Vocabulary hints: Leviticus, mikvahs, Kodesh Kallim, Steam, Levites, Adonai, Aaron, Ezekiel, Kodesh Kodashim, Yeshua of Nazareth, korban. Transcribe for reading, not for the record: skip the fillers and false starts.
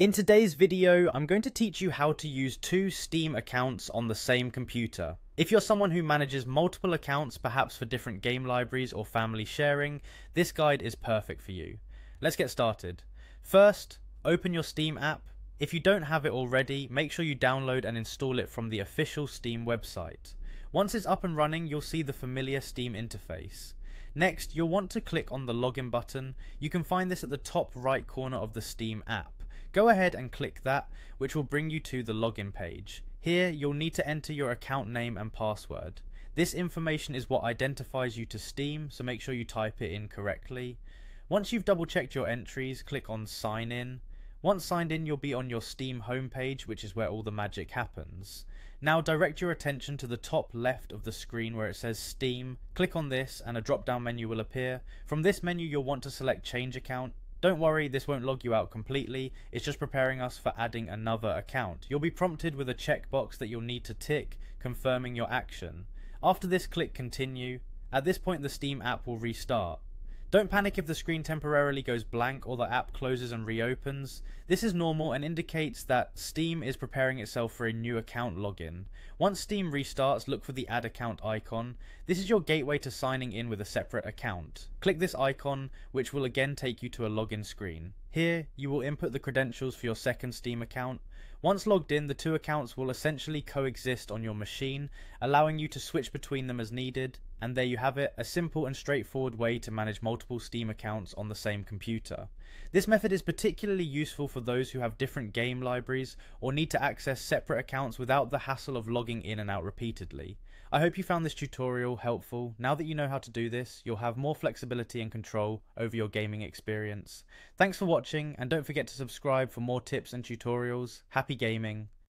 In today's video, I'm going to teach you how to use two Steam accounts on the same computer. If you're someone who manages multiple accounts, perhaps for different game libraries or family sharing, this guide is perfect for you. Let's get started. First, open your Steam app. If you don't have it already, make sure you download and install it from the official Steam website. Once it's up and running, you'll see the familiar Steam interface. Next, you'll want to click on the login button. You can find this at the top right corner of the Steam app. Go ahead and click that, which will bring you to the login page. Here, you'll need to enter your account name and password. This information is what identifies you to Steam, so make sure you type it in correctly. Once you've double-checked your entries, click on Sign In. Once signed in, you'll be on your Steam homepage, which is where all the magic happens. Now, direct your attention to the top left of the screen where it says Steam. Click on this, and a drop-down menu will appear. From this menu, you'll want to select Change Account. Don't worry, this won't log you out completely, it's just preparing us for adding another account. You'll be prompted with a checkbox that you'll need to tick, confirming your action. After this, click Continue. At this point, the Steam app will restart. Don't panic if the screen temporarily goes blank or the app closes and reopens. This is normal and indicates that Steam is preparing itself for a new account login. Once Steam restarts, look for the Add Account icon. This is your gateway to signing in with a separate account. Click this icon, which will again take you to a login screen. Here, you will input the credentials for your second Steam account. Once logged in, the two accounts will essentially coexist on your machine, allowing you to switch between them as needed. And there you have it, a simple and straightforward way to manage multiple Steam accounts on the same computer. This method is particularly useful for those who have different game libraries or need to access separate accounts without the hassle of logging in and out repeatedly. I hope you found this tutorial helpful. Now that you know how to do this, you'll have more flexibility and control over your gaming experience. Thanks for watching, and don't forget to subscribe for more tips and tutorials. Happy gaming!